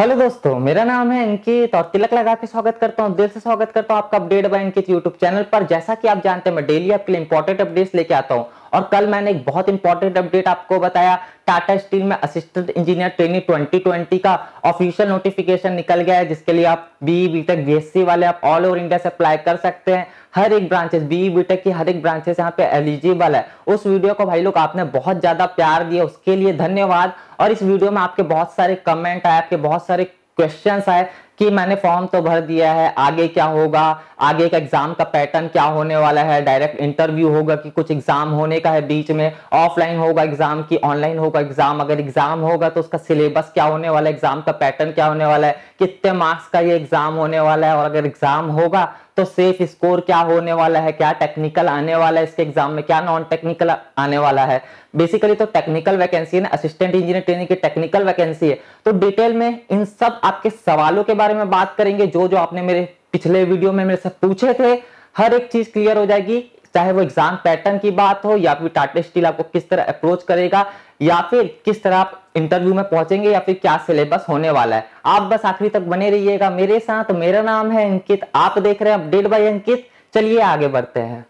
Hello दोस्तों, मेरा नाम है अंकित और तिलक लगा के स्वागत करता हूँ, दिल से स्वागत करता हूँ आपका update by Ankit YouTube channel पर। जैसा कि आप जानते हैं, मैं डेली आपके लिए इंपॉर्टेंट अपडेट्स लेके आता हूँ और कल मैंने एक बहुत इंपॉर्टेंट अपडेट आपको बताया। टाटा स्टील में असिस्टेंट इंजीनियर ट्रेनिंग 2020 का ऑफिशियल नोटिफिकेशन निकल गया है, जिसके लिए आप बीई बीटेक बीएससी वाले आप ऑल ओवर इंडिया से अप्लाई कर सकते हैं। हर एक ब्रांचेस बीई बीटेक की हर एक ब्रांचेस यहाँ पे एलिजिबल है। उस वीडियो को भाई लोग आपने बहुत ज्यादा प्यार दिया, उसके लिए धन्यवाद। और इस वीडियो में आपके बहुत सारे कमेंट आए, आपके बहुत सारे क्वेश्चन आए कि मैंने फॉर्म तो भर दिया है, आगे क्या होगा, आगे का एग्जाम का पैटर्न क्या होने वाला है, डायरेक्ट इंटरव्यू होगा कि कुछ एग्जाम होने का है बीच में, ऑफलाइन होगा एग्जाम कि ऑनलाइन होगा एग्जाम, अगर एग्जाम होगा तो उसका सिलेबस क्या होने वाला है, एग्जाम का पैटर्न क्या होने वाला है, कितने मार्क्स का ये एग्जाम होने वाला है, और अगर एग्जाम होगा तो सेफ स्कोर क्या होने वाला है, क्या टेक्निकल आने वाला है इसके एग्जाम में, क्या नॉन टेक्निकल आने वाला है। बेसिकली तो टेक्निकल वैकेंसी है ना, असिस्टेंट इंजीनियर ट्रेनिंग की टेक्निकल वैकेंसी है। तो डिटेल में इन सब आपके सवालों के बारे में बात करेंगे, जो जो आपने मेरे पिछले वीडियो में मेरे से पूछे थे, हर एक चीज क्लियर हो जाएगी, चाहे वो एग्जाम पैटर्न की बात हो या फिर टाटा स्टील आपको किस तरह अप्रोच करेगा या फिर किस तरह आप इंटरव्यू में पहुंचेंगे या फिर क्या सिलेबस होने वाला है। आप बस आखिरी तक बने रहिएगा मेरे साथ। मेरा नाम है अंकित, आप देख रहे हैं अपडेट बाय अंकित। चलिए आगे बढ़ते हैं।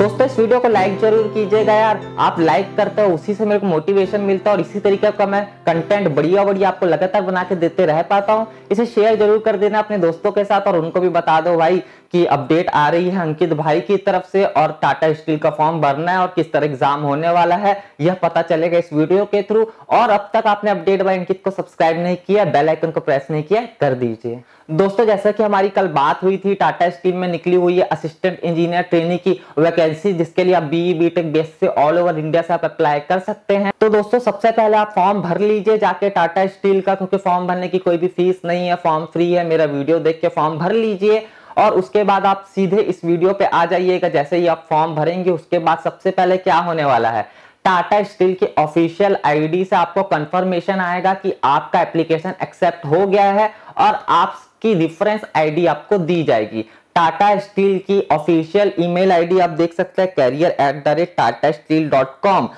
दोस्तों, इस वीडियो को लाइक जरूर कीजिएगा यार, आप लाइक करते हो उसी से मेरे को मोटिवेशन मिलता है और इसी तरीके का मैं कंटेंट बढ़िया बढ़िया आपको लगातार बना के देते रह पाता हूँ। इसे शेयर जरूर कर देना अपने दोस्तों के साथ और उनको भी बता दो भाई कि अपडेट आ रही है अंकित भाई की तरफ से और टाटा स्टील का फॉर्म भरना है और किस तरह एग्जाम होने वाला है यह पता चलेगा इस वीडियो के थ्रू। और अब तक आपने अपडेट बाय अंकित को सब्सक्राइब नहीं किया, बेल आइकन को प्रेस नहीं किया, कर दीजिए। दोस्तों, जैसा कि हमारी कल बात हुई थी, टाटा स्टील में निकली हुई है असिस्टेंट इंजीनियर ट्रेनी की वैकेंसी, जिसके लिए आप बीई बीटेक बेस से ऑल ओवर इंडिया से आप अप्लाई कर सकते हैं। तो दोस्तों, सबसे पहले आप फॉर्म भर लीजिए जाके टाटा स्टील का, क्योंकि फॉर्म भरने की कोई भी फीस नहीं है, फॉर्म फ्री है। मेरा वीडियो देख के फॉर्म भर लीजिए और उसके बाद आप सीधे इस वीडियो पे आ जाइएगा। जैसे ही आप फॉर्म भरेंगे उसके बाद सबसे पहले क्या होने वाला है, टाटा स्टील के ऑफिशियल आईडी से आपको कंफर्मेशन आएगा कि आपका एप्लीकेशन एक्सेप्ट हो गया है और आपकी रेफरेंस आईडी आपको दी जाएगी। टाटा स्टील की ऑफिशियल ईमेल आईडी आप देख सकते हैं, career@tatasteel.com।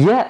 यह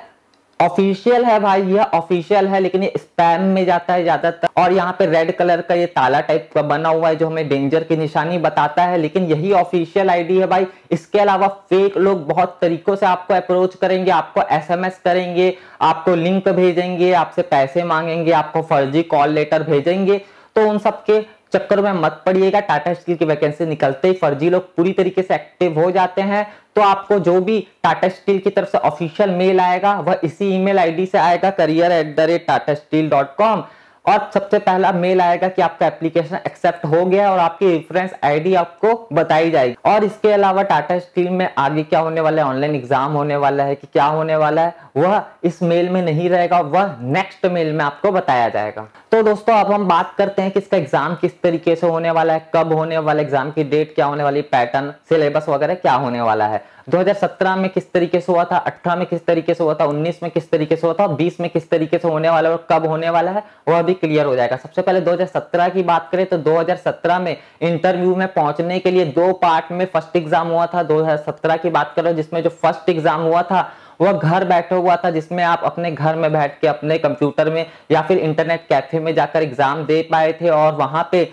ऑफिशियल है भाई, यह ऑफिशियल है, लेकिन ये स्पैम में जाता है ज्यादातर। और यहाँ पे रेड कलर का ये ताला टाइप का बना हुआ है जो हमें डेंजर की निशानी बताता है, लेकिन यही ऑफिशियल आईडी है भाई। इसके अलावा फेक लोग बहुत तरीकों से आपको अप्रोच करेंगे, आपको SMS करेंगे, आपको लिंक भेजेंगे, आपसे पैसे मांगेंगे, आपको फर्जी कॉल लेटर भेजेंगे। तो उन सबके चक्कर में मत पड़िएगा। टाटा स्टील की वैकेंसी निकलते ही फर्जी लोग पूरी तरीके से एक्टिव हो जाते हैं। तो आपको जो भी टाटा स्टील की तरफ से ऑफिशियल मेल आएगा वह इसी ईमेल आईडी से आएगा, career@tatasteel.com। और सबसे पहला मेल आएगा कि आपका एप्लीकेशन एक्सेप्ट हो गया है और आपकी रेफरेंस आईडी आपको बताई जाएगी। और इसके अलावा टाटा स्टील में आगे क्या होने वाला है, ऑनलाइन एग्जाम होने वाला है कि क्या होने वाला है, वह इस मेल में नहीं रहेगा, वह नेक्स्ट मेल में आपको बताया जाएगा। तो दोस्तों, अब हम बात करते हैं कि इसका एग्जाम किस तरीके से होने वाला है, कब होने वाला, एग्जाम की डेट क्या होने वाली, पैटर्न, सिलेबस वगैरह क्या होने वाला है। 2017 में किस तरीके से हुआ था, 18 में किस तरीके से हुआ था, 19 में किस तरीके से हुआ था, 20 में किस तरीके से होने वाला है और कब होने वाला है, वह भी क्लियर हो जाएगा। सबसे पहले 2017 की बात करें तो 2017 में इंटरव्यू में पहुंचने के लिए 2 पार्ट में फर्स्ट एग्जाम हुआ था। 2017 की बात करें जिसमें जो फर्स्ट एग्जाम हुआ था वह घर बैठे हुआ था, जिसमें आप अपने घर में बैठ के अपने कंप्यूटर में या फिर इंटरनेट कैफे में जाकर एग्जाम दे पाए थे। और वहां पे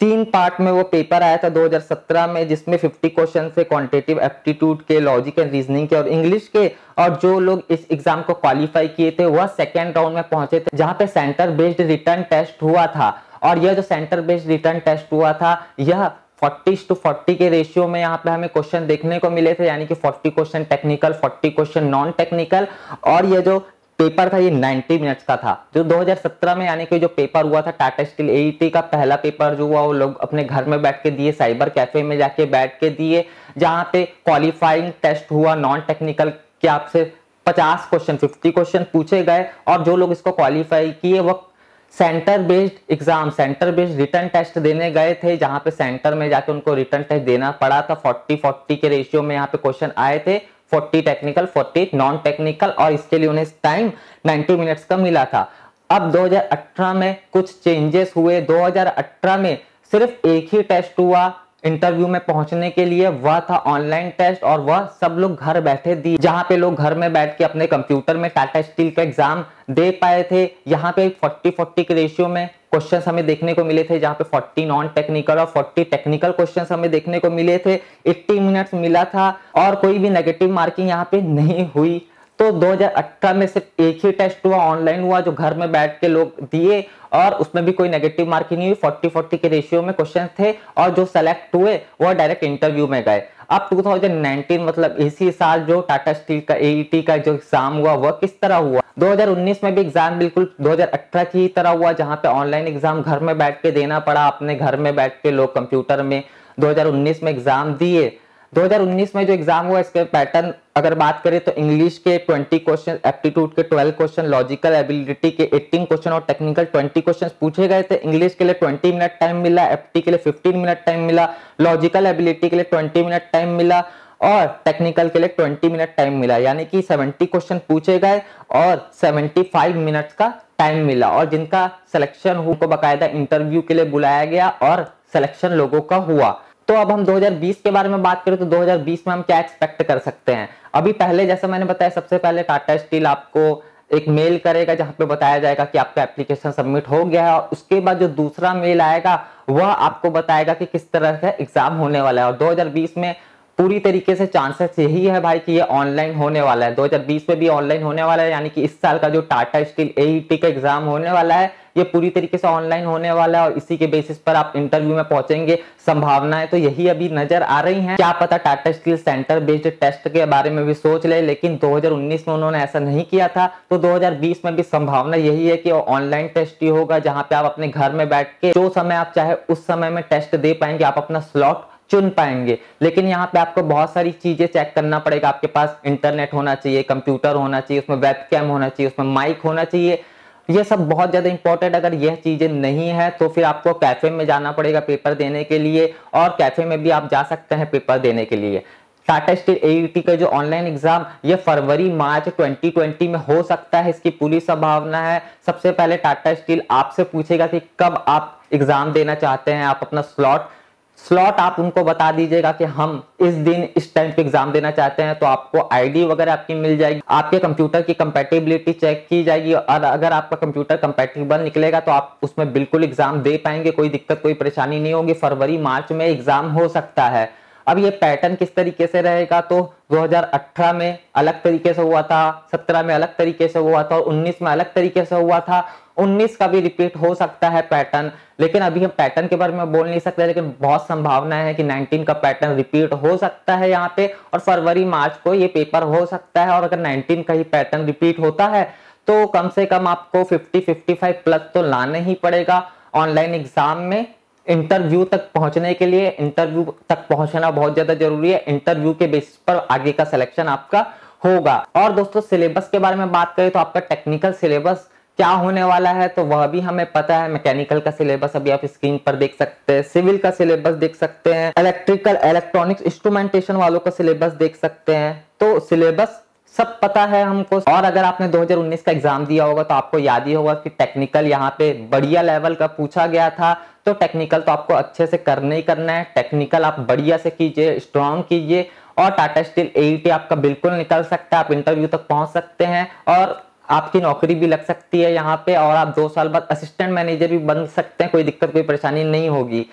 3 पार्ट में वो पेपर आया था 2017 में, जिसमें 50 क्वेश्चन थे क्वांटिटेटिव एप्टीट्यूड के, लॉजिक एंड रीजनिंग के और इंग्लिश के। और जो लोग इस एग्जाम को क्वालिफाई किए थे वह सेकेंड राउंड में पहुंचे थे, जहां पे सेंटर बेस्ड रिटर्न टेस्ट हुआ था। और यह जो सेंटर बेस्ड रिटर्न टेस्ट हुआ था यह 40:40 के रेशियो में यहाँ पे हमें क्वेश्चन देखने को मिले थे, यानी कि 40 question technical, 40 question non technical. और यह जो पेपर था ये 90 मिनट्स का था। जो 2017 में यानी कि जो पेपर हुआ था टाटा स्टील AET का, पहला पेपर जो हुआ वो लोग अपने घर में बैठ के दिए, साइबर कैफे में जाके बैठ के दिए, जहाँ पे क्वालिफाइंग टेस्ट हुआ नॉन टेक्निकल के। आपसे 50 क्वेश्चन 50 क्वेश्चन पूछे गए और जो लोग इसको क्वालिफाई किए वह centre based exam, centre based written test देने गए थे, जहाँ पे सेंटर में जाके उनको रिटर्न टेस्ट देना पड़ा था। 40:40 के रेशियो में यहाँ पे क्वेश्चन आए थे, 40 टेक्निकल 40 नॉन टेक्निकल, और इसके लिए उन्हें टाइम 90 मिनट्स का मिला था। अब 2018 में कुछ चेंजेस हुए। 2018 में सिर्फ एक ही टेस्ट हुआ इंटरव्यू में पहुंचने के लिए वह था ऑनलाइन टेस्ट और वह सब लोग घर बैठे दी, जहां पे लोग घर में बैठ के अपने कंप्यूटर में टाटा स्टील का एग्जाम दे पाए थे। यहाँ पे 40-40 के रेशियो में क्वेश्चंस हमें देखने को मिले थे, जहाँ पे 40 नॉन टेक्निकल और 40 टेक्निकल क्वेश्चंस हमें देखने को मिले थे। 80 मिनट्स मिला था और कोई भी नेगेटिव मार्किंग यहाँ पे नहीं हुई। तो 2018 में सिर्फ एक ही टेस्ट हुआ, ऑनलाइन हुआ, जो घर में बैठ के लोग दिए और उसमें भी कोई नेगेटिव मार्किंग नहीं हुई। 40-40 के रेशियो में क्वेश्चन थे और जो सेलेक्ट हुए वह डायरेक्ट इंटरव्यू में गए। अब 2019 मतलब इसी साल जो टाटा स्टील का AET का जो एग्जाम हुआ वह किस तरह हुआ? 2019 में भी एग्जाम बिल्कुल 2018 की तरह हुआ, जहां पे ऑनलाइन एग्जाम घर में बैठ के देना पड़ा। अपने घर में बैठ के लोग कंप्यूटर में 2019 में एग्जाम दिए। 2019 में जो एग्जाम हुआ इसके पैटर्न अगर बात करें तो इंग्लिश के 20 क्वेश्चन, एप्टीट्यूड के 12 क्वेश्चन, लॉजिकल एबिलिटी के 18 क्वेश्चन और टेक्निकल 20 क्वेश्चन पूछे गए थे। इंग्लिश के लिए 20 मिनट टाइम मिला, एप्टी के लिए 15 मिनट टाइम मिला, लॉजिकल एबिलिटी के लिए 20 मिनट टाइम मिला और टेक्निकल के लिए 20 मिनट टाइम मिला, यानी कि 70 क्वेश्चन पूछे गए और 75 मिनट्स का टाइम मिला। और जिनका सिलेक्शन हुआ उनको बाकायदा इंटरव्यू के लिए बुलाया गया और सिलेक्शन लोगों का हुआ। तो अब हम 2020 के बारे में बात करें तो 2020 में हम क्या एक्सपेक्ट कर सकते हैं? अभी पहले जैसा मैंने बताया, सबसे पहले टाटा स्टील आपको एक मेल करेगा जहां पे बताया जाएगा कि आपका एप्लीकेशन सबमिट हो गया है और उसके बाद जो दूसरा मेल आएगा वह आपको बताएगा कि किस तरह का एग्जाम होने वाला है। और 2020 में पूरी तरीके से चांसेस यही है भाई कि ये ऑनलाइन होने वाला है। 2020 में भी ऑनलाइन होने वाला है, यानी कि इस साल का जो टाटा स्टील AET का एग्जाम होने वाला है ये पूरी तरीके से ऑनलाइन होने वाला है और इसी के बेसिस पर आप इंटरव्यू में पहुंचेंगे। संभावनाएं तो यही अभी नजर आ रही हैं। क्या पता Tata steel centre based test के बारे में भी सोच ले, लेकिन 2019 में उन्होंने ऐसा नहीं किया था। तो 2020 में भी संभावना यही है कि ऑनलाइन टेस्ट ही होगा, जहाँ पे आप अपने घर में बैठ के जो समय आप चाहे उस समय में टेस्ट दे पाएंगे, आप अपना स्लॉट चुन पाएंगे। लेकिन यहाँ पे आपको बहुत सारी चीजें चेक करना पड़ेगा। आपके पास इंटरनेट होना चाहिए, कंप्यूटर होना चाहिए, उसमें वेबकैम होना चाहिए, उसमें माइक होना चाहिए, ये सब बहुत ज़्यादा इंपॉर्टेंट। अगर यह चीज़ें नहीं है तो फिर आपको कैफ़े में जाना पड़ेगा पेपर देने के लिए और कैफ़े में भी आप जा सकते हैं पेपर देने के लिए। टाटा स्टील AET का जो ऑनलाइन एग्जाम ये फरवरी-मार्च 2020 में हो सकता है, इसकी पूरी संभावना है। सबसे पहले टाटा स्टील आपसे पूछेगा कि कब आप एग्ज़ाम देना चाहते हैं, आप अपना स्लॉट आप उनको बता दीजिएगा कि हम इस दिन इस टाइम पे एग्जाम देना चाहते हैं। तो आपको आईडी वगैरह आपकी मिल जाएगी, आपके कंप्यूटर की कंपैटिबिलिटी चेक की जाएगी और अगर आपका कंप्यूटर कंपैटिबल निकलेगा तो आप उसमें बिल्कुल एग्जाम दे पाएंगे, कोई दिक्कत कोई परेशानी नहीं होगी। फरवरी-मार्च में एग्जाम हो सकता है। अब ये पैटर्न किस तरीके से रहेगा? तो 2018 में अलग तरीके से हुआ था, 17 में अलग तरीके से हुआ था और 19 में अलग तरीके से हुआ था। 19 का भी रिपीट हो सकता है पैटर्न, लेकिन अभी हम पैटर्न के बारे में बोल नहीं सकते, लेकिन बहुत संभावना है कि 19 का पैटर्न रिपीट हो सकता है यहाँ पे और फरवरी-मार्च को ये पेपर हो सकता है। और अगर 19 का ही पैटर्न रिपीट होता है तो कम से कम आपको 50-55 प्लस तो लाना ही पड़ेगा ऑनलाइन एग्जाम में। इंटरव्यू तक पहुंचने के लिए इंटरव्यू तक पहुंचना बहुत ज़्यादा जरूरी है। इंटरव्यू के बेसिस पर आगे का सिलेक्शन आपका होगा। और दोस्तों सिलेबस के बारे में बात करें तो आपका टेक्निकल सिलेबस क्या होने वाला है तो वह भी हमें पता है। मैकेनिकल का सिलेबस अभी आप स्क्रीन पर देख सकते हैं, सिविल का सिलेबस देख सकते हैं, इलेक्ट्रिकल इलेक्ट्रॉनिक्स इंस्ट्रूमेंटेशन वालों का सिलेबस देख सकते हैं। तो सिलेबस सब पता है हमको। और अगर आपने 2019 का एग्जाम दिया होगा तो आपको याद ही होगा कि टेक्निकल यहाँ पे बढ़िया लेवल का पूछा गया था। तो टेक्निकल तो आपको अच्छे से करना ही करना है। टेक्निकल आप बढ़िया से कीजिए, स्ट्रॉन्ग कीजिए और टाटा स्टील AET आपका बिल्कुल निकल सकता है। आप इंटरव्यू तक पहुंच सकते हैं और आपकी नौकरी भी लग सकती है यहाँ पे और आप 2 साल बाद असिस्टेंट मैनेजर भी बन सकते हैं, कोई दिक्कत कोई परेशानी नहीं होगी।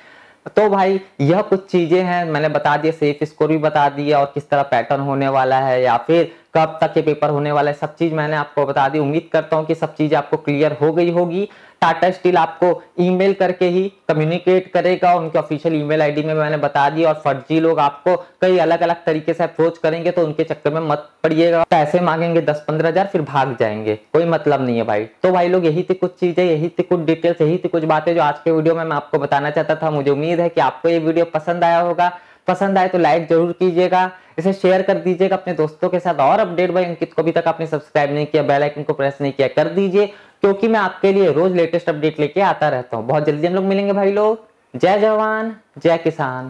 तो भाई यह कुछ चीजें हैं, मैंने बता दिया, सेफ स्कोर भी बता दिया और किस तरह पैटर्न होने वाला है या फिर कब तक ये पेपर होने वाला है, सब चीज मैंने आपको बता दी। उम्मीद करता हूँ कि सब चीजें आपको क्लियर हो गई होगी। टाटा स्टील आपको ईमेल करके ही कम्युनिकेट करेगा, उनके ऑफिशियल ईमेल आईडी में मैंने बता दी। और फर्जी लोग आपको कई अलग अलग तरीके से अप्रोच करेंगे तो उनके चक्कर में मत पड़िएगा। पैसे मांगेंगे 10-15 हजार फिर भाग जाएंगे, कोई मतलब नहीं है भाई। तो भाई लोग यही थी कुछ चीजें, यही थी कुछ डिटेल्स, यही थी कुछ बातें जो आज के वीडियो में मैं आपको बताना चाहता था। मुझे उम्मीद है कि आपको ये वीडियो पसंद आया होगा। पसंद आए तो लाइक जरूर कीजिएगा, इसे शेयर कर दीजिएगा अपने दोस्तों के साथ। और अपडेट भाई अंकित को अभी तक आपने सब्सक्राइब नहीं किया, बेल आइकन को प्रेस नहीं किया, कर दीजिए, क्योंकि मैं आपके लिए रोज लेटेस्ट अपडेट लेके आता रहता हूँ। बहुत जल्दी हम लोग मिलेंगे भाई लोग। जय जवान जय किसान।